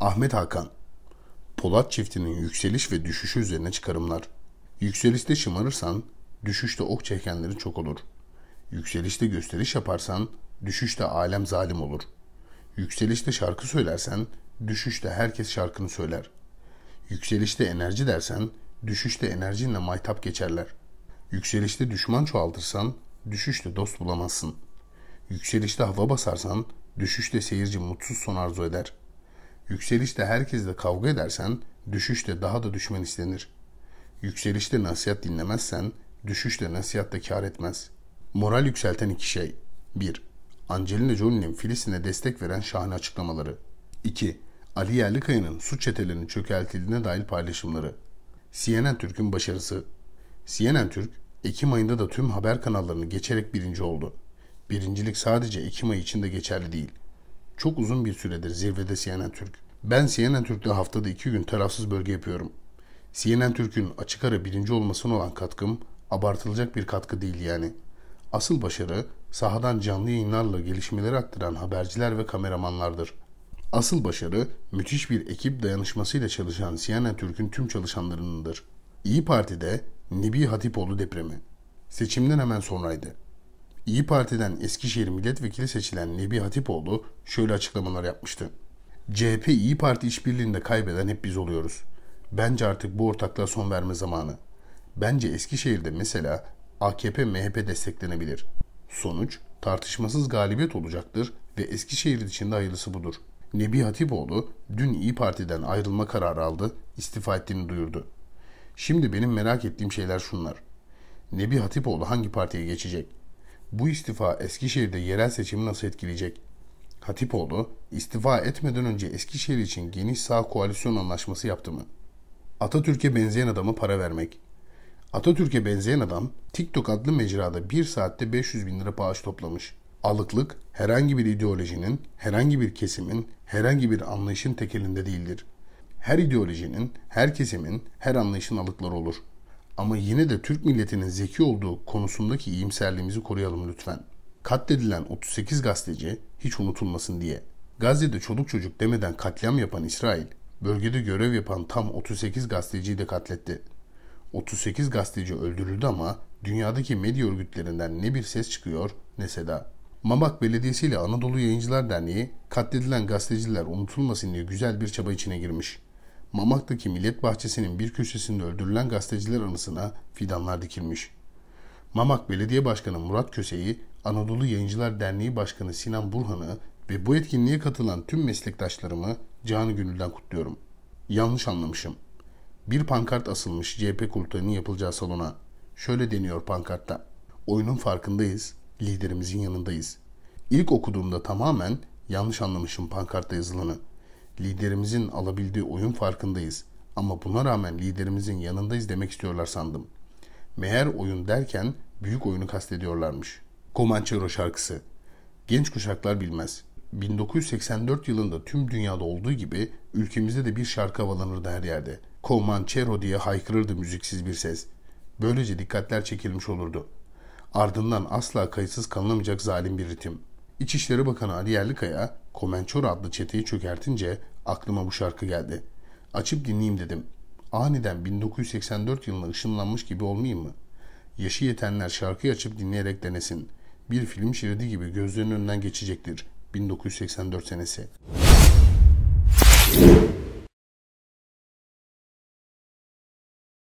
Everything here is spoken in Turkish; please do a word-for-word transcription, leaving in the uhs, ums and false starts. Ahmet Hakan, Polat çiftinin yükseliş ve düşüşü üzerine çıkarımlar. Yükselişte şımarırsan, düşüşte ok çekenlerin çok olur. Yükselişte gösteriş yaparsan, düşüşte alem zalim olur. Yükselişte şarkı söylersen, düşüşte herkes şarkını söyler. Yükselişte enerji dersen, düşüşte enerjinle maytap geçerler. Yükselişte düşman çoğaltırsan, düşüşte dost bulamazsın. Yükselişte hava basarsan, düşüşte seyirci mutsuz son arzu eder. Yükselişte herkesle kavga edersen, düşüşte daha da düşman istenir. Yükselişte nasihat dinlemezsen, düşüşte nasihat da kâr etmez. Moral yükselten iki şey. bir. Angelina Jolie'nin Filistin'e destek veren şahane açıklamaları. iki. Ali Yerlikaya'nın suç çetelerinin çökertildiğine dair paylaşımları. C N N Türk'ün başarısı. C N N Türk, Ekim ayında da tüm haber kanallarını geçerek birinci oldu. Birincilik sadece Ekim ayı içinde geçerli değil. Çok uzun bir süredir zirvede C N N Türk. Ben C N N Türk'te haftada iki gün tarafsız bölge yapıyorum. C N N Türk'ün açık ara birinci olmasına olan katkım abartılacak bir katkı değil yani. Asıl başarı sahadan canlı yayınlarla gelişmeleri aktaran haberciler ve kameramanlardır. Asıl başarı müthiş bir ekip dayanışmasıyla çalışan C N N Türk'ün tüm çalışanlarınındır. İYİ Parti'de Nebi Hatipoğlu depremi. Seçimden hemen sonraydı. İYİ Parti'den Eskişehir milletvekili seçilen Nebi Hatipoğlu şöyle açıklamalar yapmıştı. C H P İYİ Parti işbirliğinde kaybeden hep biz oluyoruz. Bence artık bu ortaklığa son verme zamanı. Bence Eskişehir'de mesela A K P M H P desteklenebilir. Sonuç tartışmasız galibiyet olacaktır ve Eskişehir için de hayırlısı budur. Nebi Hatipoğlu dün İYİ Parti'den ayrılma kararı aldı, istifa ettiğini duyurdu. Şimdi benim merak ettiğim şeyler şunlar. Nebi Hatipoğlu hangi partiye geçecek? Bu istifa Eskişehir'de yerel seçimi nasıl etkileyecek? Hatipoğlu istifa etmeden önce Eskişehir için geniş sağ koalisyon anlaşması yaptı mı? Atatürk'e benzeyen adama para vermek. Atatürk'e benzeyen adam TikTok adlı mecrada bir saatte beş yüz bin lira bağış toplamış. Alıklık herhangi bir ideolojinin, herhangi bir kesimin, herhangi bir anlayışın tekelinde değildir. Her ideolojinin, her kesimin, her anlayışın alıkları olur. Ama yine de Türk milletinin zeki olduğu konusundaki iyimserliğimizi koruyalım lütfen. Katledilen otuz sekiz gazeteci hiç unutulmasın diye. Gazze'de çoluk çocuk demeden katliam yapan İsrail, bölgede görev yapan tam otuz sekiz gazeteciyi de katletti. otuz sekiz gazeteci öldürüldü ama dünyadaki medya örgütlerinden ne bir ses çıkıyor ne seda. Mamak Belediyesi ile Anadolu Yayıncılar Derneği katledilen gazeteciler unutulmasın diye güzel bir çaba içine girmiş. Mamak'taki Millet Bahçesi'nin bir köşesinde öldürülen gazeteciler anısına fidanlar dikilmiş. Mamak Belediye Başkanı Murat Kösey'i, Anadolu Yayıncılar Derneği Başkanı Sinan Burhan'ı ve bu etkinliğe katılan tüm meslektaşlarımı canı gönülden kutluyorum. Yanlış anlamışım. Bir pankart asılmış C H P kurultayının yapılacağı salona. Şöyle deniyor pankartta. Oyunun farkındayız, liderimizin yanındayız. İlk okuduğumda tamamen yanlış anlamışım pankartta yazılanı. Liderimizin alabildiği oyun farkındayız ama buna rağmen liderimizin yanındayız demek istiyorlar sandım. Meğer oyun derken büyük oyunu kastediyorlarmış. Comanchero şarkısı. Genç kuşaklar bilmez. bin dokuz yüz seksen dört yılında tüm dünyada olduğu gibi ülkemizde de bir şarkı havalanırdı her yerde. Comanchero diye haykırırdı müziksiz bir ses. Böylece dikkatler çekilmiş olurdu. Ardından asla kayıtsız kalınamayacak zalim bir ritim. İçişleri Bakanı Ali Yerlikaya, Comanchero adlı çeteyi çökertince aklıma bu şarkı geldi. Açıp dinleyeyim dedim. Aniden bin dokuz yüz seksen dört yılına ışınlanmış gibi olmayayım mı? Yaşı yetenler şarkıyı açıp dinleyerek denesin. Bir film şeridi gibi gözlerinin önünden geçecektir. bin dokuz yüz seksen dört senesi.